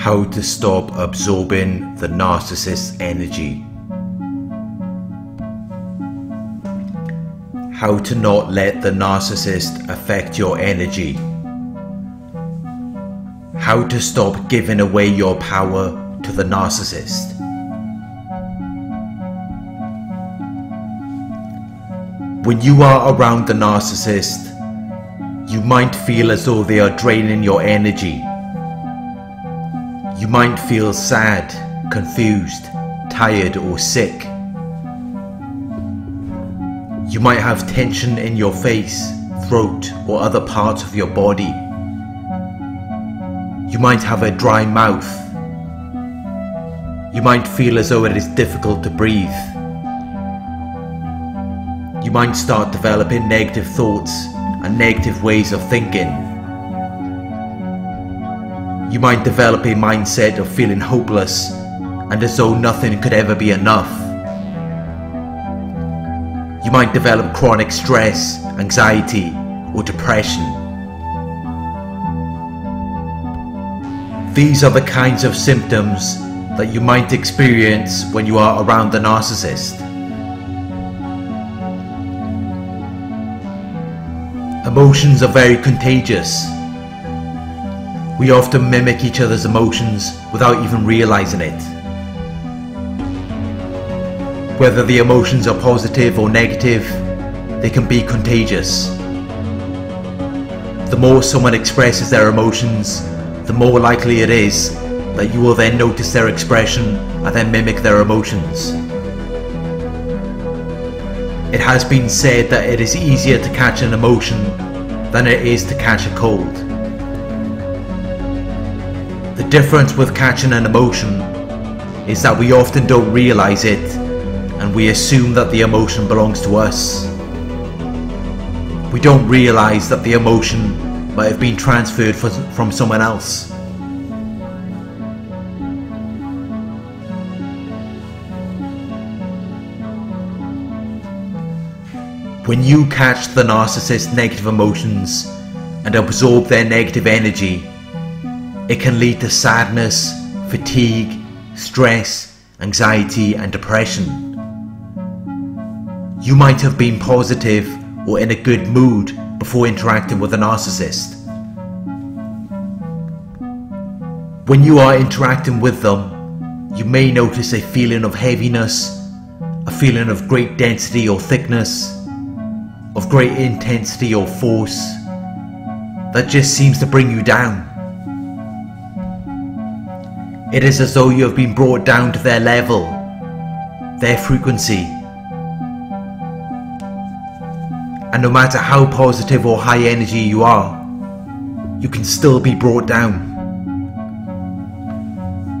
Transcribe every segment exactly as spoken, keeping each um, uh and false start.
how to stop absorbing the narcissist's energy. How to not let the narcissist affect your energy. How to stop giving away your power to the narcissist. When you are around the narcissist, you might feel as though they are draining your energy. You might feel sad, confused, tired or sick. You might have tension in your face, throat or other parts of your body. You might have a dry mouth. You might feel as though it is difficult to breathe. You might start developing negative thoughts and negative ways of thinking. You might develop a mindset of feeling hopeless and as though nothing could ever be enough. You might develop chronic stress, anxiety, or depression. These are the kinds of symptoms that you might experience when you are around the narcissist. Emotions are very contagious. We often mimic each other's emotions without even realizing it. Whether the emotions are positive or negative, they can be contagious. The more someone expresses their emotions, the more likely it is that you will then notice their expression and then mimic their emotions. It has been said that it is easier to catch an emotion than it is to catch a cold. The difference with catching an emotion is that we often don't realize it and we assume that the emotion belongs to us. We don't realize that the emotion might have been transferred from someone else. When you catch the narcissist's negative emotions and absorb their negative energy, it can lead to sadness, fatigue, stress, anxiety and depression. You might have been positive or in a good mood before interacting with a narcissist. When you are interacting with them, you may notice a feeling of heaviness, a feeling of great density or thickness, of great intensity or force that just seems to bring you down. It is as though you have been brought down to their level, their frequency. And no matter how positive or high energy you are, you can still be brought down.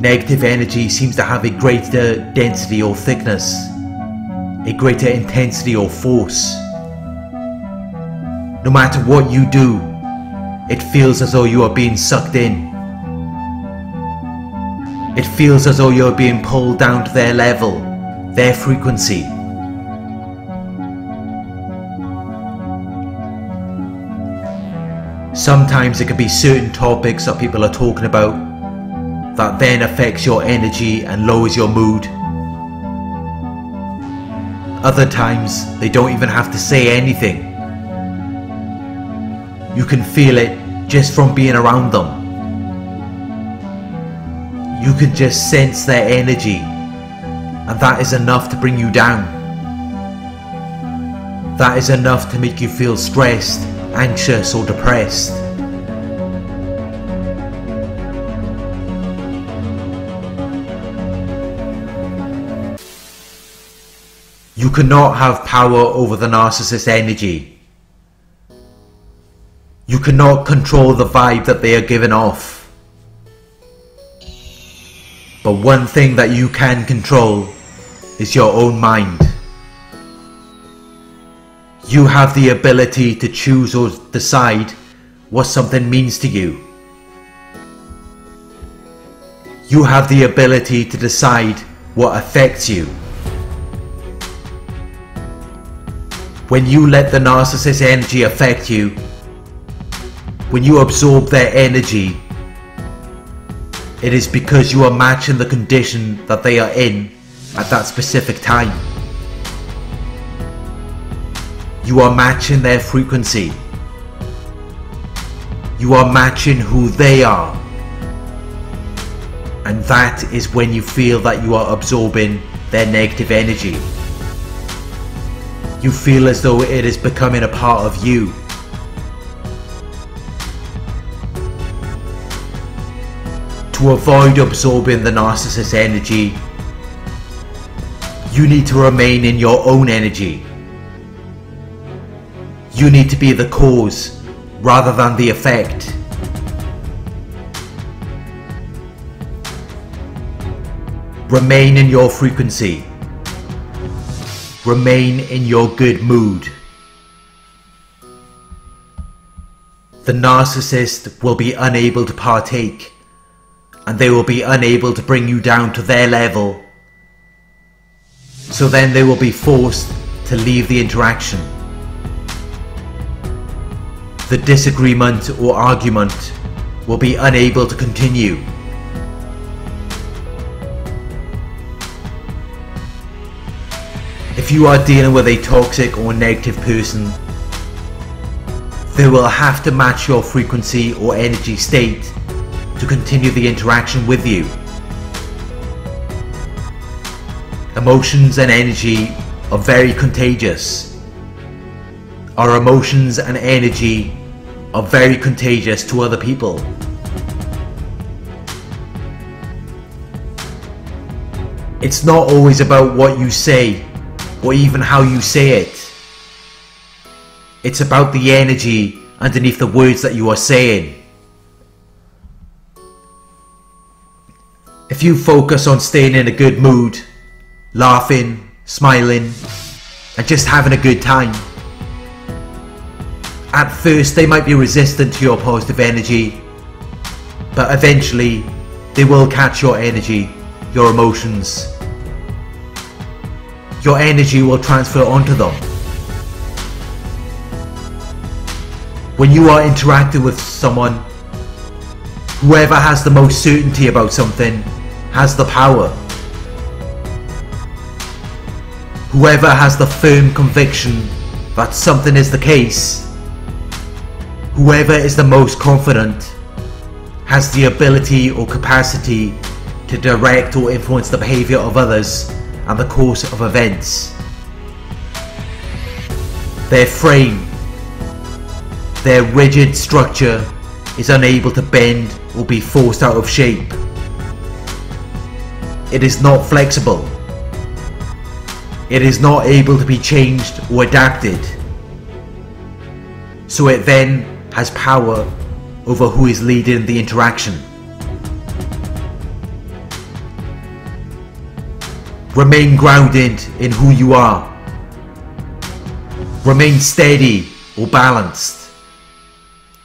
Negative energy seems to have a greater density or thickness, a greater intensity or force. No matter what you do, it feels as though you are being sucked in. It feels as though you are being pulled down to their level, their frequency. Sometimes it can be certain topics that people are talking about that then affects your energy and lowers your mood. Other times, they don't even have to say anything. You can feel it just from being around them. You can just sense their energy, and that is enough to bring you down. That is enough to make you feel stressed, anxious, or depressed. You cannot have power over the narcissist's energy. You cannot control the vibe that they are giving off. But one thing that you can control is your own mind. You have the ability to choose or decide what something means to you. You have the ability to decide what affects you. When you let the narcissist's energy affect you, when you absorb their energy, It is because you are matching the condition that they are in at that specific time. You are matching their frequency. You are matching who they are. And that is when you feel that you are absorbing their negative energy. You feel as though it is becoming a part of you. To avoid absorbing the narcissist's energy, you need to remain in your own energy. You need to be the cause rather than the effect. Remain in your frequency. Remain in your good mood. The narcissist will be unable to partake, and they will be unable to bring you down to their level. So then they will be forced to leave the interaction. The disagreement or argument will be unable to continue. If you are dealing with a toxic or negative person, they will have to match your frequency or energy state to continue the interaction with you. Emotions and energy are very contagious. Our emotions and energy are very contagious to other people. It's not always about what you say, or even how you say it. It's about the energy underneath the words that you are saying. If you focus on staying in a good mood, laughing, smiling, and just having a good time, at first they might be resistant to your positive energy, but eventually they will catch your energy, your emotions. Your energy will transfer onto them. When you are interacting with someone, whoever has the most certainty about something has the power. Whoever has the firm conviction that something is the case, whoever is the most confident, has the ability or capacity to direct or influence the behavior of others and the course of events. Their frame, their rigid structure, is unable to bend or be forced out of shape. It is not flexible. It is not able to be changed or adapted. So it then has power over who is leading the interaction. Remain grounded in who you are. Remain steady or balanced,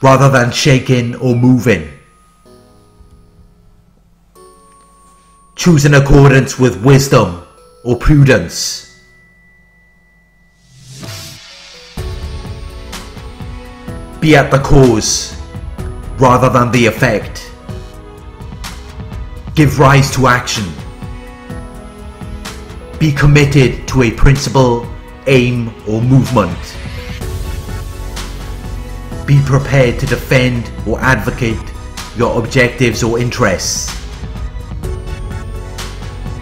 rather than shaking or moving. Choose in accordance with wisdom or prudence. Be at the cause, rather than the effect. Give rise to action. Be committed to a principle, aim, or movement. Be prepared to defend or advocate your objectives or interests,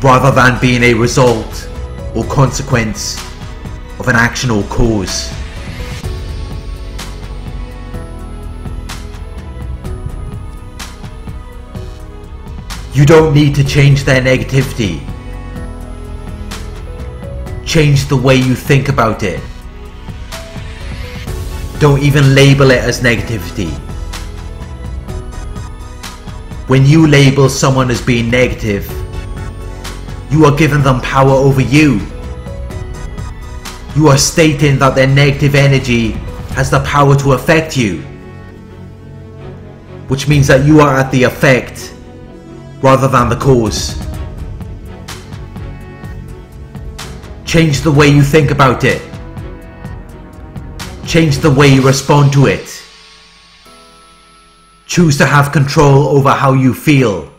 rather than being a result or consequence of an action or cause. You don't need to change their negativity. Change the way you think about it. Don't even label it as negativity. When you label someone as being negative, you are giving them power over you. You are stating that their negative energy has the power to affect you, which means that you are at the effect rather than the cause. Change the way you think about it. Change the way you respond to it. Choose to have control over how you feel,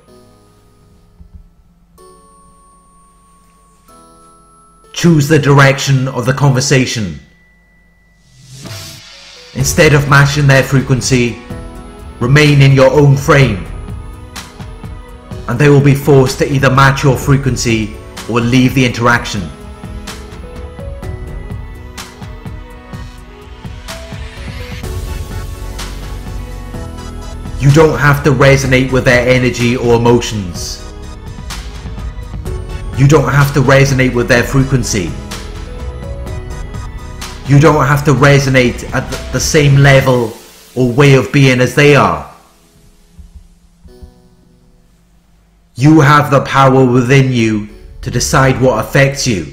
choose the direction of the conversation. Instead of matching their frequency, remain in your own frame, and they will be forced to either match your frequency or leave the interaction. You don't have to resonate with their energy or emotions. You don't have to resonate with their frequency. You don't have to resonate at the same level or way of being as they are. You have the power within you to decide what affects you.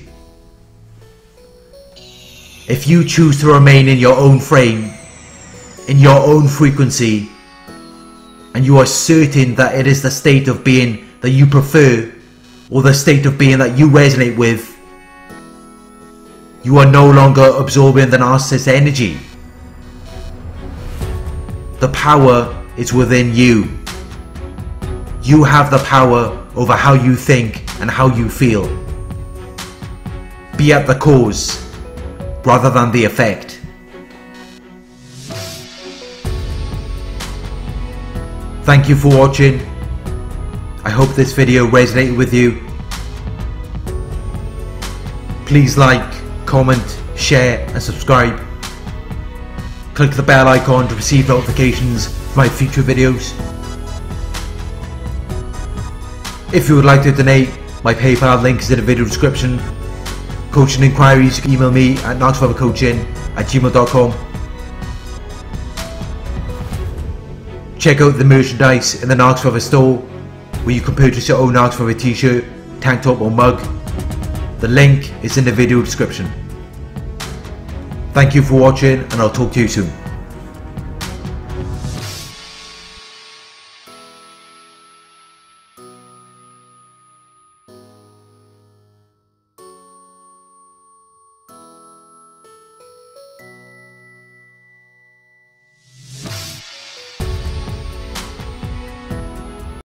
If you choose to remain in your own frame, in your own frequency, and you are certain that it is the state of being that you prefer or the state of being that you resonate with, you are no longer absorbing the narcissist's energy. The power is within you. You have the power over how you think and how you feel. Be at the cause rather than the effect. Thank you for watching. I hope this video resonated with you. Please like, comment, share and subscribe. Click the bell icon to receive notifications for my future videos. If you would like to donate, my PayPal link is in the video description. Coaching inquiries, you can email me at narc survivor coaching at gmail dot com. Check out the merchandise in the Narc Survivor store, where you can purchase your own Narc Survivor t-shirt, tank top or mug. The link is in the video description. Thank you for watching, and I'll talk to you soon.